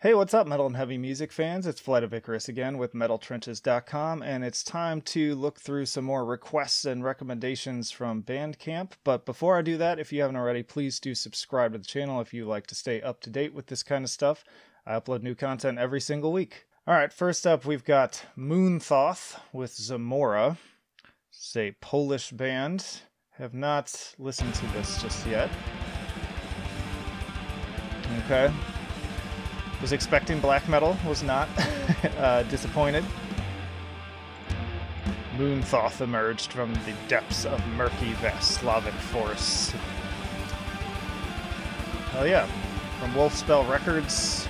Hey, what's up, metal and heavy music fans? It's Flight of Icarus again with MetalTrenches.com, and it's time to look through some more requests and recommendations from Bandcamp. But before I do that, if you haven't already, please do subscribe to the channel if you like to stay up to date with this kind of stuff. I upload new content every single week. Alright, first up we've got Moonthoth with Zmora. It's a Polish band. Have not listened to this just yet. Okay. Was expecting black metal, was not. Disappointed. Moonthoth emerged from the depths of murky, vast Slavic forests. Hell yeah. From Wolfspell Records,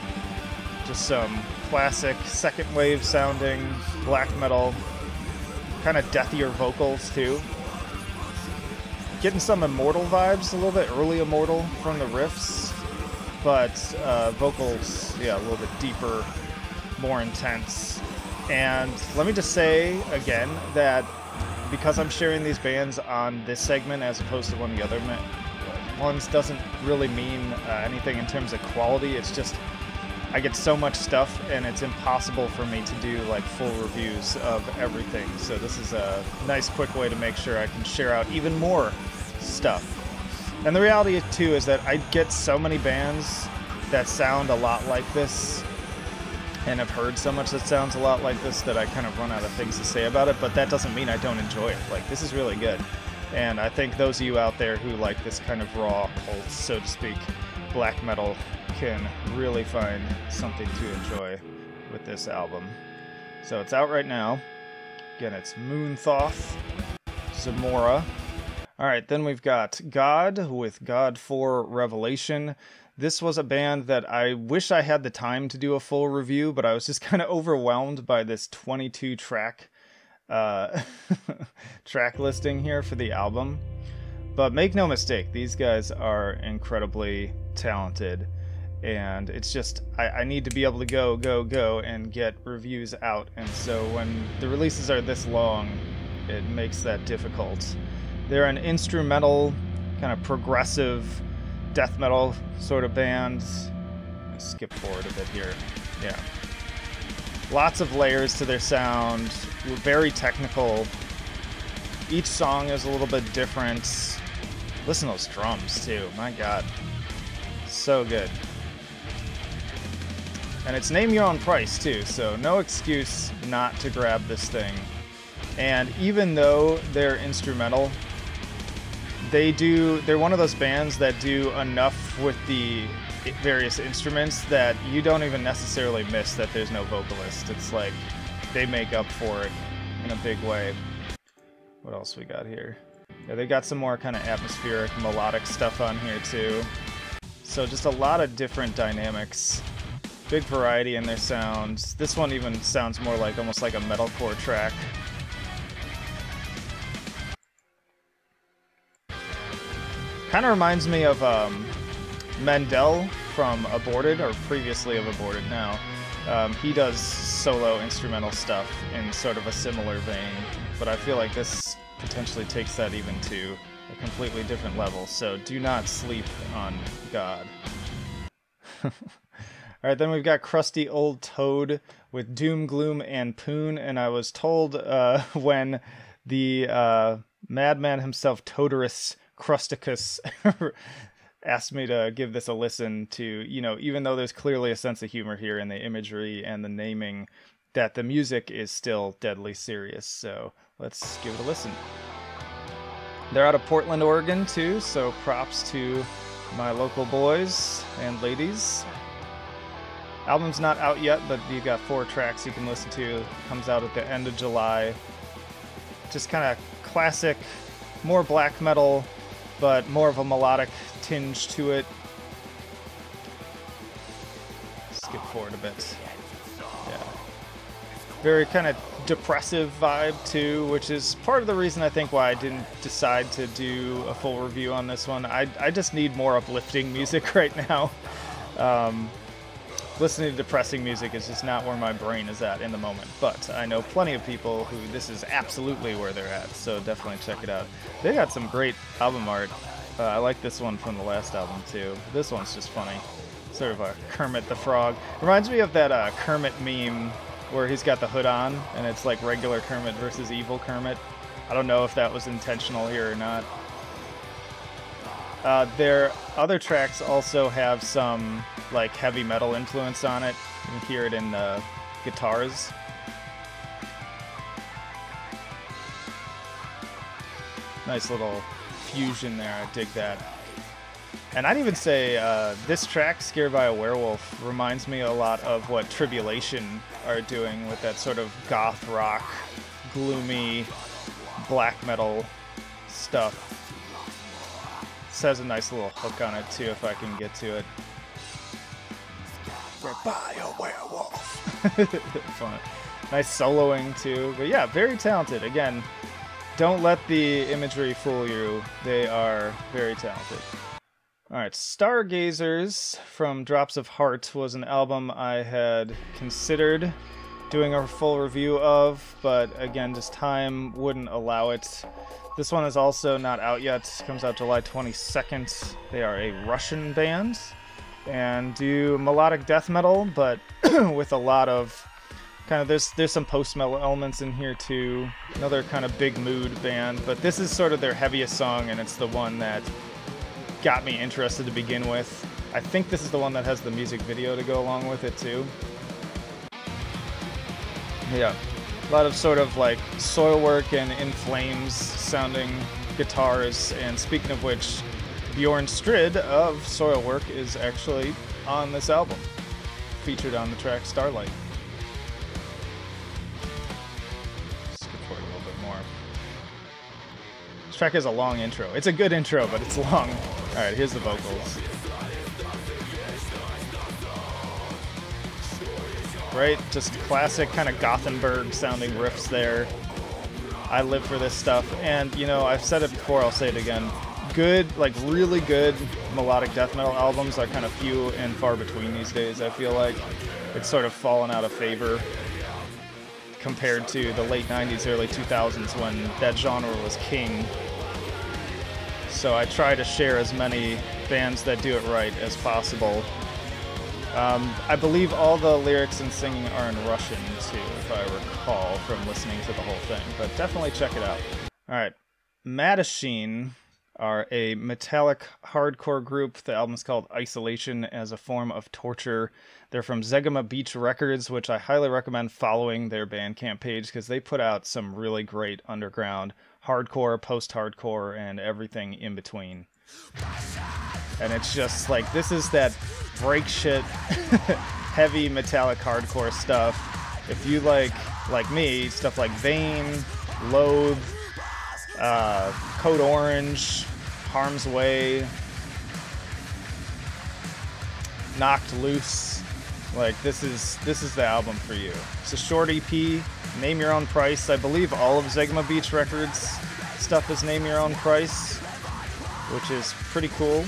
just some classic second wave sounding black metal, kind of deathier vocals too. Getting some Immortal vibes, a little bit early Immortal from the riffs. But vocals, yeah, a little bit deeper, more intense. And let me just say again that because I'm sharing these bands on this segment as opposed to one of the other ones doesn't really mean anything in terms of quality. It's just I get so much stuff and it's impossible for me to do like full reviews of everything. So this is a nice quick way to make sure I can share out even more stuff. And the reality, too, is that I get so many bands that sound a lot like this and have heard so much that sounds a lot like this that I kind of run out of things to say about it, but that doesn't mean I don't enjoy it. Like, this is really good. And I think those of you out there who like this kind of raw, old, so to speak, black metal can really find something to enjoy with this album. So it's out right now. Again, it's Moonthoth, Zmora. All right, then we've got God with God IV: Revelation. This was a band that I wish I had the time to do a full review, but I was just kind of overwhelmed by this 22-track track listing here for the album. But make no mistake, these guys are incredibly talented, and it's just I need to be able to go and get reviews out, and so when the releases are this long, it makes that difficult. They're an instrumental, kind of progressive death metal sort of band. Skip forward a bit here. Yeah. Lots of layers to their sound. Very technical. Each song is a little bit different. Listen to those drums, too. My God. So good. And it's name your own price, too, so no excuse not to grab this thing. And even though they're instrumental, they're one of those bands that do enough with the various instruments that you don't even necessarily miss that there's no vocalist. It's like they make up for it in a big way. What else we got here? Yeah, they got some more kind of atmospheric, melodic stuff on here too. So just a lot of different dynamics. Big variety in their sounds. This one even sounds more like almost like a metalcore track. Kind of reminds me of Mendel from Aborted, or previously of Aborted now. He does solo instrumental stuff in sort of a similar vein, but I feel like this potentially takes that even to a completely different level, so do not sleep on God. Alright, then we've got Crusty Old Toad with Doom, Gloom, and Poon, and I was told when the madman himself, Todorus Crusticus, asked me to give this a listen to, you know, even though there's clearly a sense of humor here in the imagery and the naming, that the music is still deadly serious. So let's give it a listen. They're out of Portland, Oregon, too, so props to my local boys and ladies. Album's not out yet, but you've got 4 tracks you can listen to. It comes out at the end of July. Just kind of classic, more black metal, but more of a melodic tinge to it. Skip forward a bit. Yeah. Very kind of depressive vibe too, which is part of the reason I think why I didn't decide to do a full review on this one. I just need more uplifting music right now. Listening to depressing music is just not where my brain is at in the moment, but I know plenty of people who this is absolutely where they're at, so definitely check it out. They got some great album art. I like this one from the last album too. This one's just funny. Sort of a Kermit the Frog. Reminds me of that Kermit meme where he's got the hood on, and it's like regular Kermit versus evil Kermit. I don't know if that was intentional here or not. Their other tracks also have some like heavy metal influence on it. You can hear it in the guitars. Nice little fusion there, I dig that. And I'd even say this track, Scared by a Werewolf, reminds me a lot of what Tribulation are doing with that sort of goth rock, gloomy, black metal stuff. This has a nice little hook on it too, if I can get to it. Scared by a werewolf. Fun. Nice soloing too, but yeah, very talented. Again, don't let the imagery fool you. They are very talented. Alright, Stargazers from Drops of Heart was an album I had considered doing a full review of, but again, just time wouldn't allow it. This one is also not out yet. It comes out July 22nd. They are a Russian band and do melodic death metal, but with a lot of kind of, there's some post-metal elements in here too. Another kind of big mood band, but this is sort of their heaviest song, and it's the one that got me interested to begin with. I think this is the one that has the music video to go along with it too. Yeah, a lot of sort of like Soilwork and In Flames sounding guitars, and speaking of which, Bjorn Strid of Soilwork is actually on this album, featured on the track Starlight. Skip forward a little bit more. This track has a long intro. It's a good intro, but it's long. All right, here's the vocals. Right, just classic kind of Gothenburg sounding riffs there. I live for this stuff, and you know, I've said it before, I'll say it again. Good, like really good melodic death metal albums are kind of few and far between these days, I feel like. It's sort of fallen out of favor compared to the late 90s, early 2000s when that genre was king. So I try to share as many bands that do it right as possible. I believe all the lyrics and singing are in Russian too, if I recall from listening to the whole thing, but definitely check it out. Alright, Mattachine are a metallic hardcore group. The album's called Isolation as a Form of Torture. They're from Zegama Beach Records, which I highly recommend following their Bandcamp page because they put out some really great underground hardcore, post-hardcore, and everything in between. And it's just like, this is that break shit, heavy metallic hardcore stuff. If you like me, stuff like Vein, Loathe, Code Orange, Harm's Way, Knocked Loose, like this is the album for you. It's a short EP. Name Your Own Price. I believe all of Zegama Beach Records stuff is Name Your Own Price, which is pretty cool.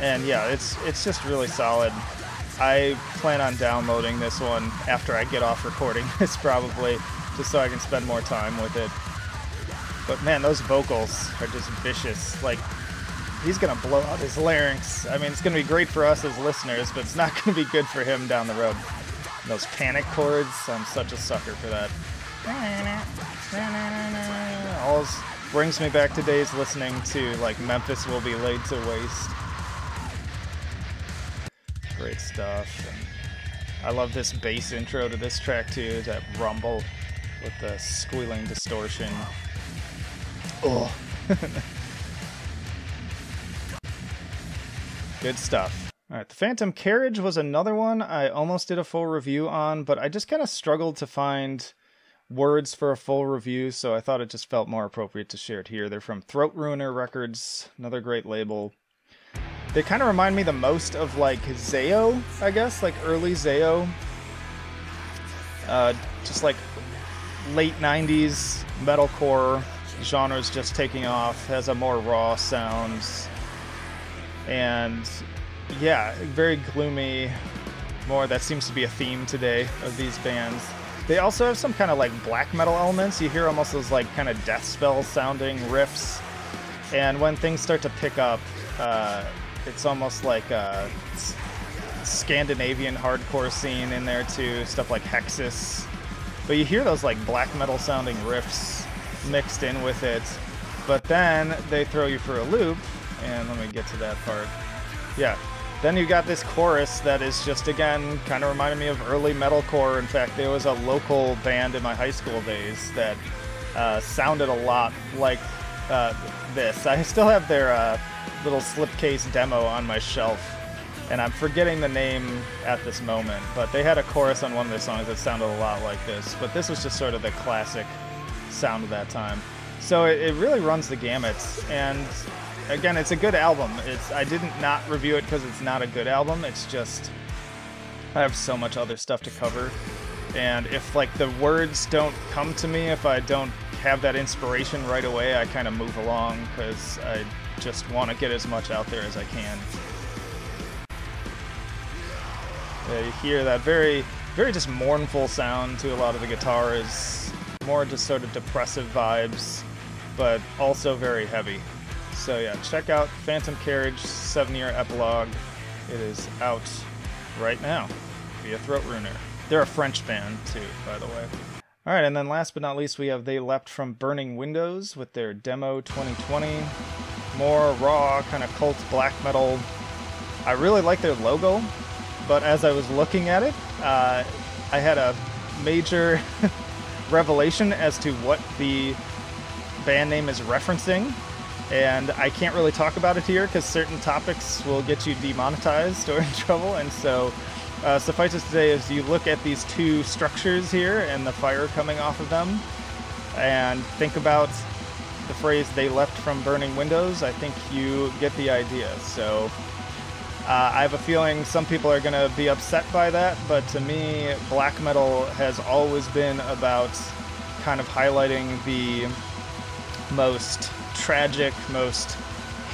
And yeah, it's just really solid. I plan on downloading this one after I get off recording this probably, just so I can spend more time with it. But man, those vocals are just vicious. Like, he's gonna blow out his larynx. I mean, it's gonna be great for us as listeners, but it's not gonna be good for him down the road. And those panic chords, I'm such a sucker for that. Always brings me back to days listening to like Memphis Will Be Laid to Waste. Great stuff. And I love this bass intro to this track too, that rumble with the squealing distortion. Oh. Good stuff. Alright, The Phantom Carriage was another one I almost did a full review on, but I just kind of struggled to find words for a full review, so I thought it just felt more appropriate to share it here. They're from Throat Ruiner Records, another great label. They kind of remind me the most of like Zao, I guess, like early Zao. Just like late 90s metalcore genre's just taking off, has a more raw sound. And yeah, very gloomy, more that seems to be a theme today of these bands. They also have some kind of like black metal elements. You hear almost those like kind of death spell sounding riffs. And when things start to pick up, It's almost like a Scandinavian hardcore scene in there too, stuff like Hexus. But you hear those like black metal sounding riffs mixed in with it. But then they throw you for a loop, and let me get to that part. Yeah. Then you got this chorus that is just, again, kind of reminded me of early metalcore. In fact, there was a local band in my high school days that sounded a lot like this. I still have their little slipcase demo on my shelf, and I'm forgetting the name at this moment, but they had a chorus on one of their songs that sounded a lot like this. But this was just sort of the classic sound of that time. So it really runs the gamut, and again, it's a good album. I didn't not review it because it's not a good album. It's just I have so much other stuff to cover, and if like the words don't come to me, if I don't have that inspiration right away, I kind of move along because I just want to get as much out there as I can. You hear that very, very just mournful sound to a lot of the guitars, more just sort of depressive vibes, but also very heavy. So yeah, check out Phantom Carriage 7-year epilogue. It is out right now via Throat Ruiner. They're a French band too, by the way. All right, and then last but not least, we have They Leapt From Burning Windows with their Demo 2020. More raw, kind of cult black metal. I really like their logo, but as I was looking at it, I had a major revelation as to what the band name is referencing. And I can't really talk about it here because certain topics will get you demonetized or in trouble. And so suffice it to say is you look at these two structures here and the fire coming off of them and think about the phrase "they leapt from burning windows," I think you get the idea. So I have a feeling some people are going to be upset by that, but to me, black metal has always been about kind of highlighting the most tragic, most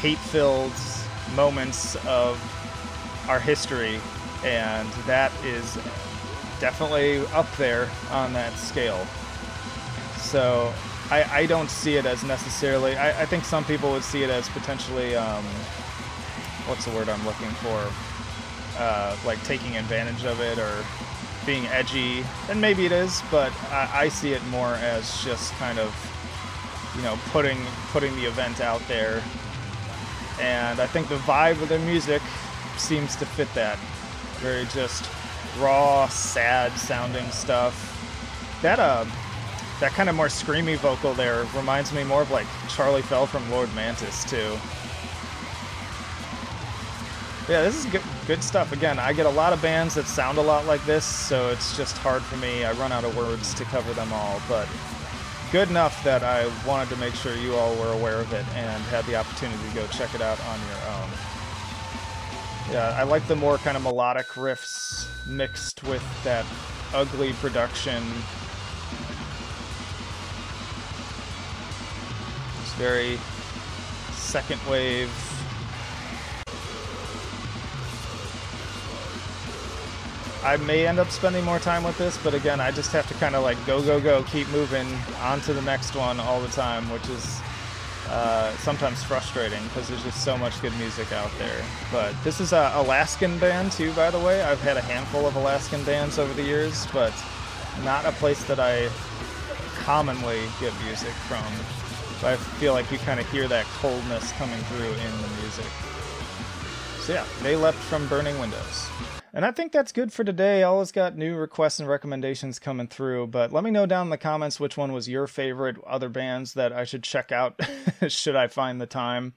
hate-filled moments of our history, and that is definitely up there on that scale. So I don't see it as necessarily, I think some people would see it as potentially, what's the word I'm looking for, like taking advantage of it or being edgy, and maybe it is, but I see it more as just kind of, you know, putting the event out there, and I think the vibe of their music seems to fit that. Very just raw, sad sounding stuff. That kind of more screamy vocal there reminds me more of like Charlie Fell from Lord Mantis too. Yeah, this is good stuff. Again, I get a lot of bands that sound a lot like this, so it's just hard for me. I run out of words to cover them all, but good enough that I wanted to make sure you all were aware of it and had the opportunity to go check it out on your own. Yeah, I like the more kind of melodic riffs mixed with that ugly production. It's very second wave. I may end up spending more time with this, but again, I just have to kind of like go, keep moving on to the next one all the time, which is sometimes frustrating because there's just so much good music out there. But this is an Alaskan band too, by the way. I've had a handful of Alaskan bands over the years, but not a place that I commonly get music from. So I feel like you kind of hear that coldness coming through in the music. So yeah, They Leapt From Burning Windows. And I think that's good for today. I always got new requests and recommendations coming through, but let me know down in the comments which one was your favorite, other bands that I should check out should I find the time.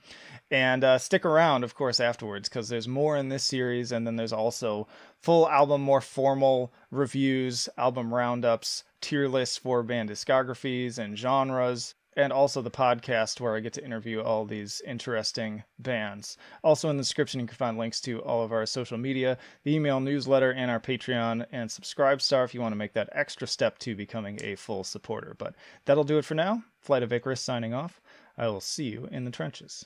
And stick around, of course, afterwards, because there's more in this series, and then there's also full album, more formal reviews, album roundups, tier lists for band discographies and genres, and also the podcast where I get to interview all these interesting bands. Also in the description, you can find links to all of our social media, the email newsletter, and our Patreon, and Subscribestar if you want to make that extra step to becoming a full supporter. But that'll do it for now. Flight of Icarus signing off. I will see you in the trenches.